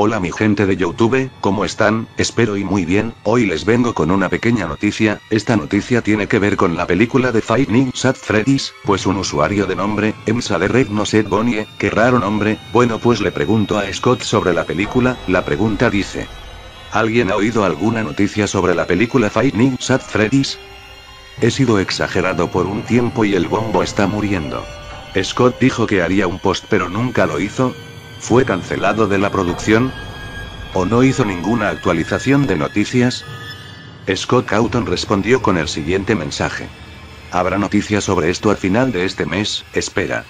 Hola mi gente de YouTube, ¿cómo están? Espero y muy bien. Hoy les vengo con una pequeña noticia. Esta noticia tiene que ver con la película de Five Nights at Freddy's, pues un usuario de nombre, @Bonnie, qué raro nombre, bueno pues le pregunto a Scott sobre la película. La pregunta dice: ¿alguien ha oído alguna noticia sobre la película Five Nights at Freddy's? He sido exagerado por un tiempo y el bombo está muriendo. Scott dijo que haría un post pero nunca lo hizo. ¿Fue cancelado de la producción? ¿O no hizo ninguna actualización de noticias? Scott Cawthon respondió con el siguiente mensaje: ¿habrá noticias sobre esto al final de este mes? Espera.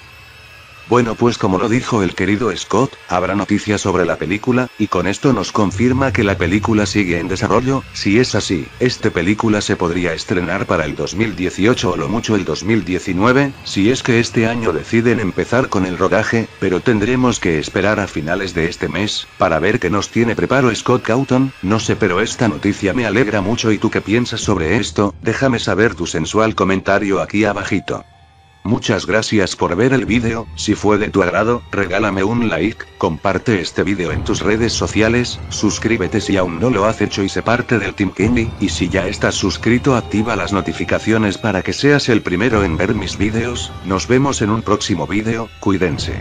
Bueno pues como lo dijo el querido Scott, habrá noticias sobre la película, y con esto nos confirma que la película sigue en desarrollo. Si es así, esta película se podría estrenar para el 2018 o lo mucho el 2019, si es que este año deciden empezar con el rodaje, pero tendremos que esperar a finales de este mes, para ver qué nos tiene preparado Scott Cawthon. No sé, pero esta noticia me alegra mucho. ¿Y tú qué piensas sobre esto? Déjame saber tu sensual comentario aquí abajito. Muchas gracias por ver el vídeo. Si fue de tu agrado, regálame un like, comparte este vídeo en tus redes sociales, suscríbete si aún no lo has hecho y sé parte del Team Kenny, y si ya estás suscrito activa las notificaciones para que seas el primero en ver mis vídeos. Nos vemos en un próximo vídeo, cuídense.